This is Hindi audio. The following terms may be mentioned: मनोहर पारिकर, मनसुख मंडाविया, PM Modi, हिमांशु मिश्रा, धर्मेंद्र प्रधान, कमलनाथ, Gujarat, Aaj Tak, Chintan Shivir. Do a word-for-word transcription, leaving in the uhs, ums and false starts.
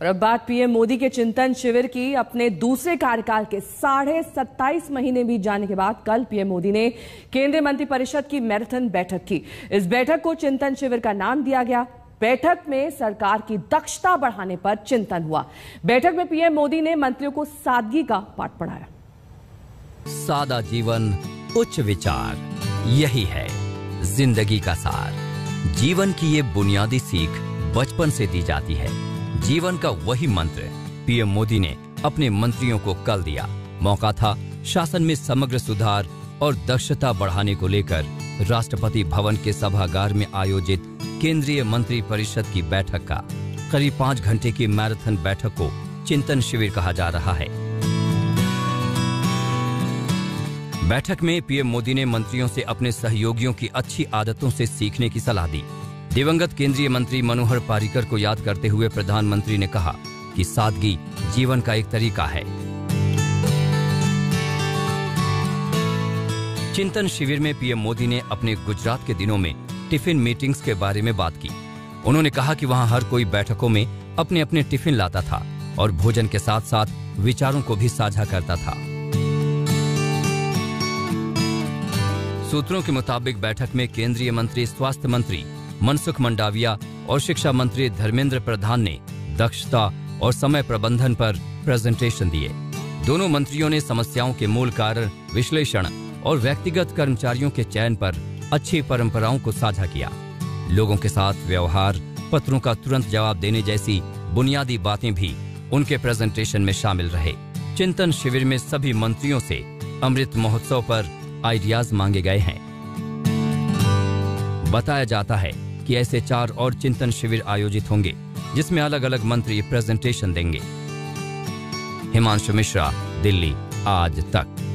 और अब बात पीएम मोदी के चिंतन शिविर की। अपने दूसरे कार्यकाल के साढ़े सत्ताईस महीने बीत जाने के बाद कल पीएम मोदी ने केंद्रीय मंत्रिपरिषद की मैराथन बैठक की। इस बैठक को चिंतन शिविर का नाम दिया गया। बैठक में सरकार की दक्षता बढ़ाने पर चिंतन हुआ। बैठक में पीएम मोदी ने मंत्रियों को सादगी का पाठ पढ़ाया। सादा जीवन, उच्च विचार, यही है जिंदगी का सार। जीवन की ये बुनियादी सीख बचपन से दी जाती है। जीवन का वही मंत्र पीएम मोदी ने अपने मंत्रियों को कल दिया। मौका था शासन में समग्र सुधार और दक्षता बढ़ाने को लेकर राष्ट्रपति भवन के सभागार में आयोजित केंद्रीय मंत्री परिषद की बैठक का। करीब पाँच घंटे की मैराथन बैठक को चिंतन शिविर कहा जा रहा है। बैठक में पीएम मोदी ने मंत्रियों से अपने सहयोगियों की अच्छी आदतों से सीखने की सलाह दी। दिवंगत केंद्रीय मंत्री मनोहर पारिकर को याद करते हुए प्रधानमंत्री ने कहा कि सादगी जीवन का एक तरीका है। चिंतन शिविर में पीएम मोदी ने अपने गुजरात के दिनों में टिफिन मीटिंग्स के बारे में बात की। उन्होंने कहा कि वहां हर कोई बैठकों में अपने अपने टिफिन लाता था और भोजन के साथ साथ विचारों को भी साझा करता था। सूत्रों के मुताबिक बैठक में केंद्रीय मंत्री स्वास्थ्य मंत्री मनसुख मंडाविया और शिक्षा मंत्री धर्मेंद्र प्रधान ने दक्षता और समय प्रबंधन पर प्रेजेंटेशन दिए। दोनों मंत्रियों ने समस्याओं के मूल कारण विश्लेषण और व्यक्तिगत कर्मचारियों के चयन पर अच्छी परंपराओं को साझा किया। लोगों के साथ व्यवहार, पत्रों का तुरंत जवाब देने जैसी बुनियादी बातें भी उनके प्रेजेंटेशन में शामिल रहे। चिंतन शिविर में सभी मंत्रियों से अमृत महोत्सव पर आइडियाज मांगे गए हैं। बताया जाता है कि ऐसे चार और चिंतन शिविर आयोजित होंगे जिसमें अलग अलग मंत्री प्रेजेंटेशन देंगे। हिमांशु मिश्रा, दिल्ली, आज तक।